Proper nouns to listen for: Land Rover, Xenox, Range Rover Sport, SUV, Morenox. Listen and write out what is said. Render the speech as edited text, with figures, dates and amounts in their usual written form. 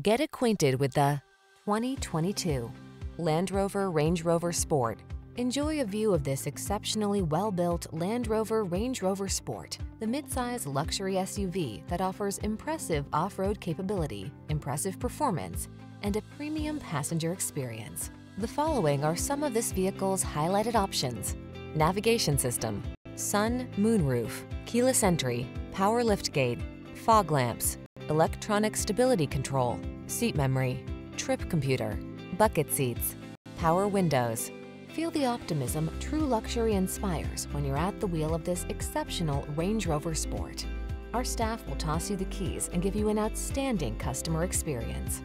Get acquainted with the 2022 Land Rover Range Rover Sport. Enjoy a view of this exceptionally well-built Land Rover Range Rover Sport, the midsize luxury SUV that offers impressive off-road capability, impressive performance, and a premium passenger experience. The following are some of this vehicle's highlighted options: navigation system, sun, moonroof, keyless entry, power liftgate, fog lamps, electronic stability control, seat memory, trip computer, bucket seats, power windows. Feel the optimism true luxury inspires when you're at the wheel of this exceptional Range Rover Sport. Our staff will toss you the keys and give you an outstanding customer experience.